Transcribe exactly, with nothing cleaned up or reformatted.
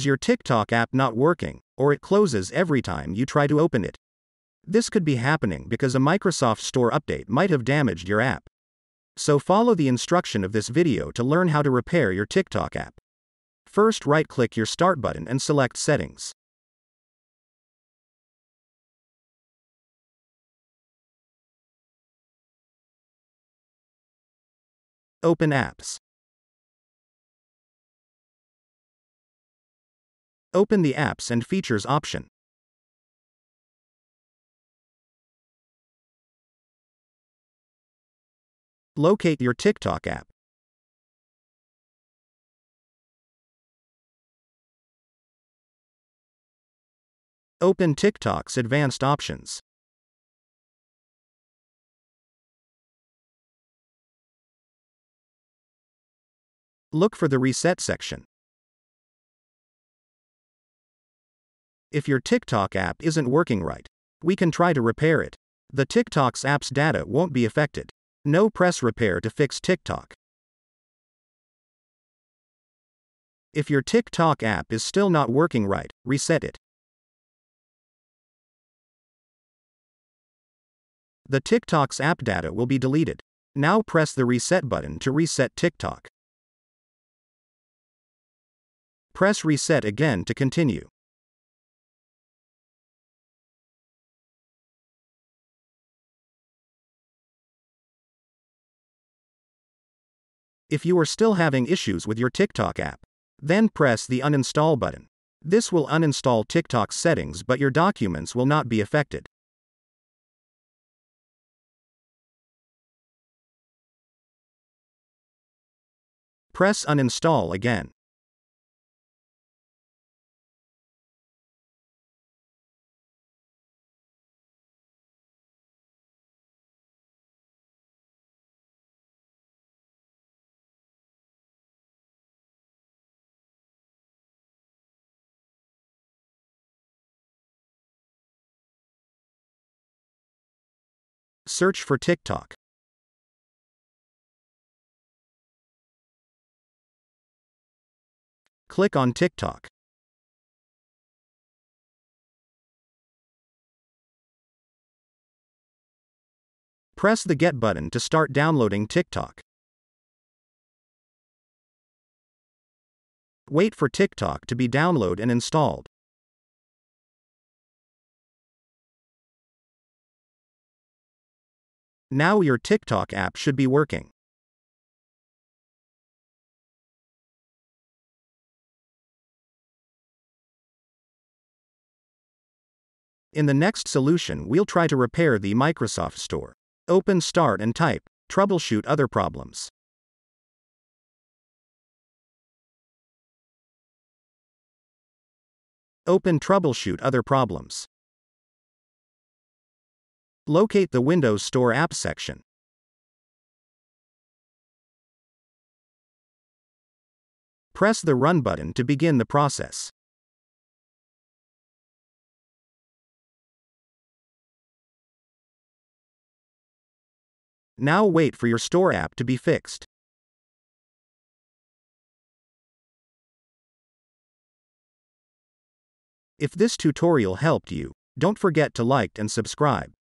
is your TikTok app not working, or it closes every time you try to open it. This could be happening because a Microsoft Store update might have damaged your app. So follow the instruction of this video to learn how to repair your TikTok app. First, right-click your Start button and select Settings. Open Apps. Open the Apps and Features option. Locate your TikTok app. Open TikTok's advanced options. Look for the Reset section. If your TikTok app isn't working right, we can try to repair it. The TikTok's app's data won't be affected. No, press Repair to fix TikTok. If your TikTok app is still not working right, reset it. The TikTok's app data will be deleted. Now press the Reset button to reset TikTok. Press Reset again to continue. If you are still having issues with your TikTok app, then press the Uninstall button. This will uninstall TikTok's settings, but your documents will not be affected. Press Uninstall again. Search for TikTok. Click on TikTok. Press the Get button to start downloading TikTok. Wait for TikTok to be downloaded and installed. Now your TikTok app should be working. In the next solution, we'll try to repair the Microsoft Store. Open Start and type Troubleshoot Other Problems. Open Troubleshoot Other Problems. Locate the Windows Store Apps section. Press the Run button to begin the process. Now wait for your Store app to be fixed. If this tutorial helped you, don't forget to like and subscribe.